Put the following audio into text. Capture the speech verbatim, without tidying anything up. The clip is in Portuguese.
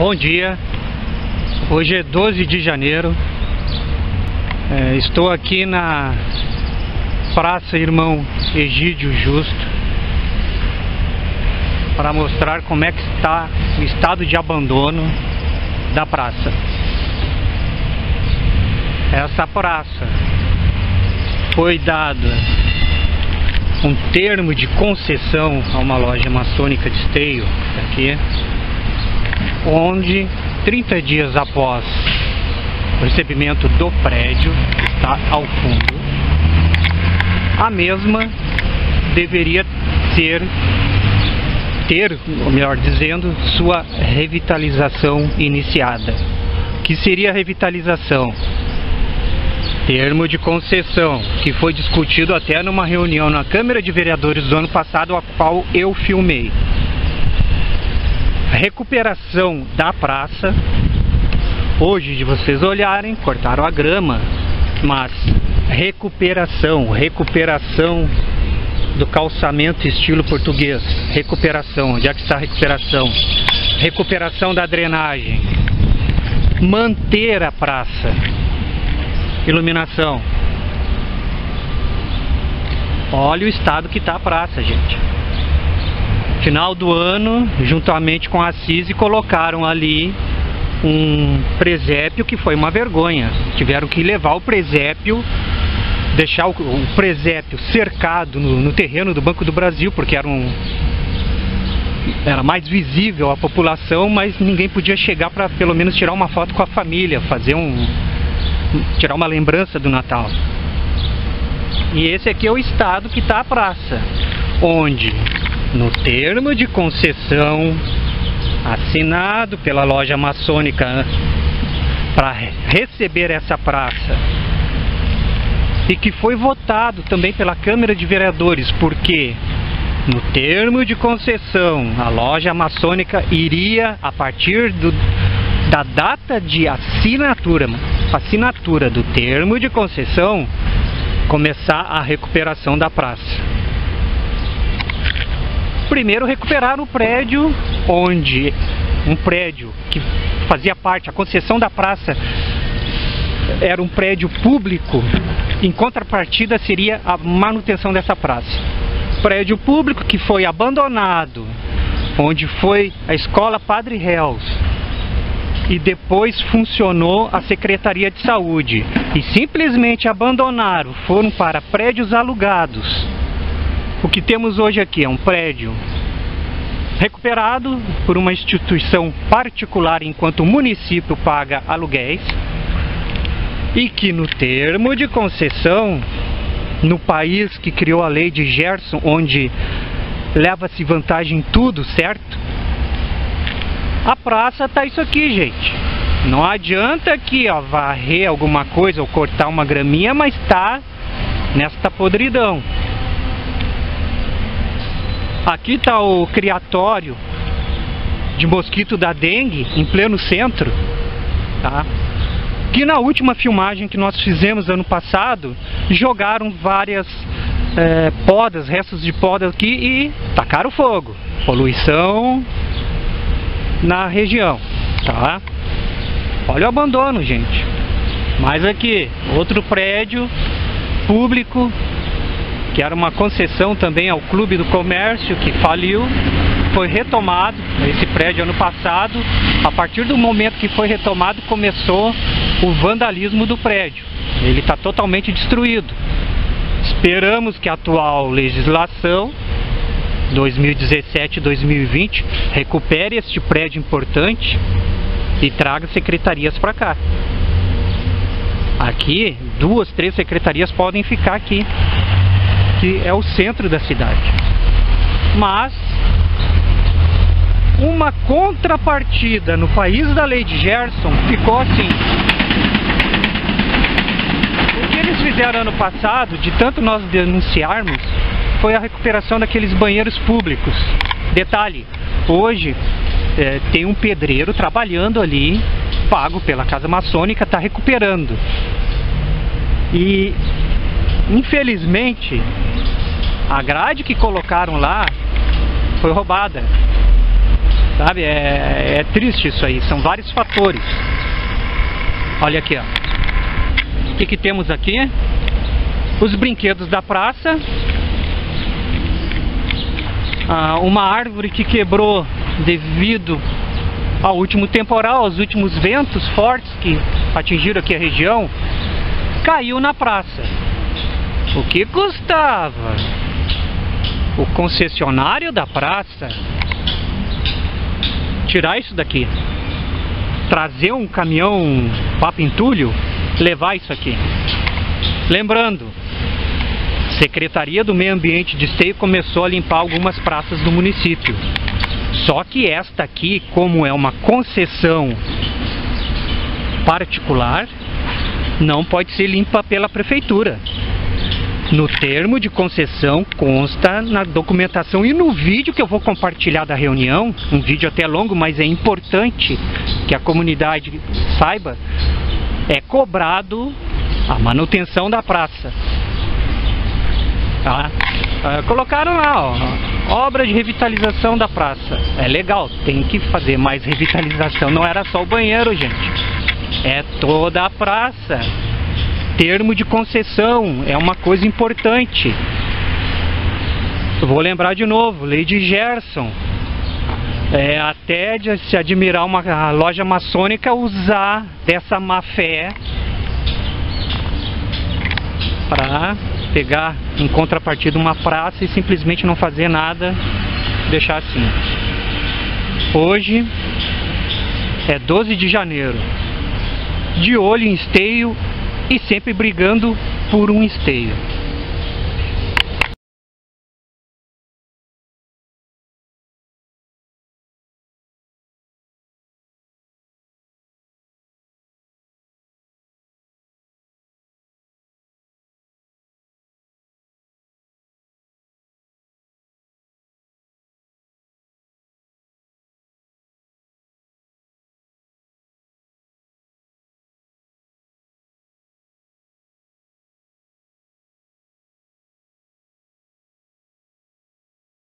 Bom dia, hoje é doze de janeiro, é, estou aqui na Praça Irmão Egídio Justo para mostrar como é que está o estado de abandono da praça. Essa praça foi dada um termo de concessão a uma loja maçônica de Esteio, aqui, onde trinta dias após o recebimento do prédio, que está ao fundo, a mesma deveria ter, ter, ou melhor dizendo, sua revitalização iniciada. O que seria a revitalização? Termo de concessão, que foi discutido até numa reunião na Câmara de Vereadores do ano passado, a qual eu filmei. Recuperação da praça. Hoje, de vocês olharem, cortaram a grama, mas recuperação, recuperação do calçamento estilo português, recuperação, onde é que está a recuperação? Recuperação da drenagem, manter a praça, iluminação. Olha o estado que está a praça, gente. Final do ano, juntamente com a Assis, colocaram ali um presépio que foi uma vergonha. Tiveram que levar o presépio, deixar o, o presépio cercado no, no terreno do Banco do Brasil, porque era, um, era mais visível a população, mas ninguém podia chegar para pelo menos tirar uma foto com a família, fazer um, tirar uma lembrança do Natal. E esse aqui é o estado que está a praça, onde, no termo de concessão assinado pela loja maçônica para receber essa praça e que foi votado também pela Câmara de Vereadores, porque no termo de concessão a loja maçônica iria, a partir do, da data de assinatura, assinatura do termo de concessão, começar a recuperação da praça. Primeiro recuperaram o prédio, onde um prédio que fazia parte, a concessão da praça era um prédio público, em contrapartida seria a manutenção dessa praça. Prédio público que foi abandonado, onde foi a escola Padre Helos e depois funcionou a Secretaria de Saúde, e simplesmente abandonaram, foram para prédios alugados. O que temos hoje aqui é um prédio recuperado por uma instituição particular, enquanto o município paga aluguéis, e que no termo de concessão, no país que criou a lei de Gerson, onde leva-se vantagem em tudo, certo? A praça tá isso aqui, gente. Não adianta aqui, ó, varrer alguma coisa ou cortar uma graminha, mas tá nesta podridão. Aqui está o criatório de mosquito da dengue, em pleno centro, tá? Que na última filmagem que nós fizemos ano passado, jogaram várias é, podas, restos de podas aqui e tacaram fogo. Poluição na região, tá? Olha o abandono, gente. Mas aqui, outro prédio público, que era uma concessão também ao Clube do Comércio, que faliu, foi retomado esse prédio ano passado. A partir do momento que foi retomado, começou o vandalismo do prédio. Ele está totalmente destruído. Esperamos que a atual legislação dois mil e dezessete, dois mil e vinte recupere este prédio importante e traga secretarias para cá. Aqui, duas, três secretarias podem ficar aqui, que é o centro da cidade. Mas uma contrapartida no país da lei de Gerson ficou assim. O que eles fizeram ano passado, de tanto nós denunciarmos, foi a recuperação daqueles banheiros públicos. Detalhe, hoje é, tem um pedreiro trabalhando ali, pago pela Casa Maçônica, está recuperando. E infelizmente a grade que colocaram lá foi roubada. Sabe, é, é triste isso aí, são vários fatores. Olha aqui, ó. O que, que temos aqui? Os brinquedos da praça. Ah, uma árvore que quebrou devido ao último temporal, aos últimos ventos fortes que atingiram aqui a região, caiu na praça. O que custava o concessionário da praça tirar isso daqui, trazer um caminhão papo entulho, levar isso aqui. Lembrando, Secretaria do Meio Ambiente de Esteio começou a limpar algumas praças do município. Só que esta aqui, como é uma concessão particular, não pode ser limpa pela prefeitura. No termo de concessão consta na documentação e no vídeo que eu vou compartilhar da reunião, um vídeo até longo, mas é importante que a comunidade saiba, é cobrado a manutenção da praça. Tá? Ah, colocaram lá, ó, obra de revitalização da praça. É legal, tem que fazer mais revitalização, não era só o banheiro, gente. É toda a praça. Termo de concessão é uma coisa importante. Eu vou lembrar de novo, lei de Gerson. É até de se admirar uma loja maçônica usar dessa má fé para pegar em contrapartida uma praça e simplesmente não fazer nada, deixar assim. Hoje é doze de janeiro. De olho em Esteio e sempre brigando por um Esteio.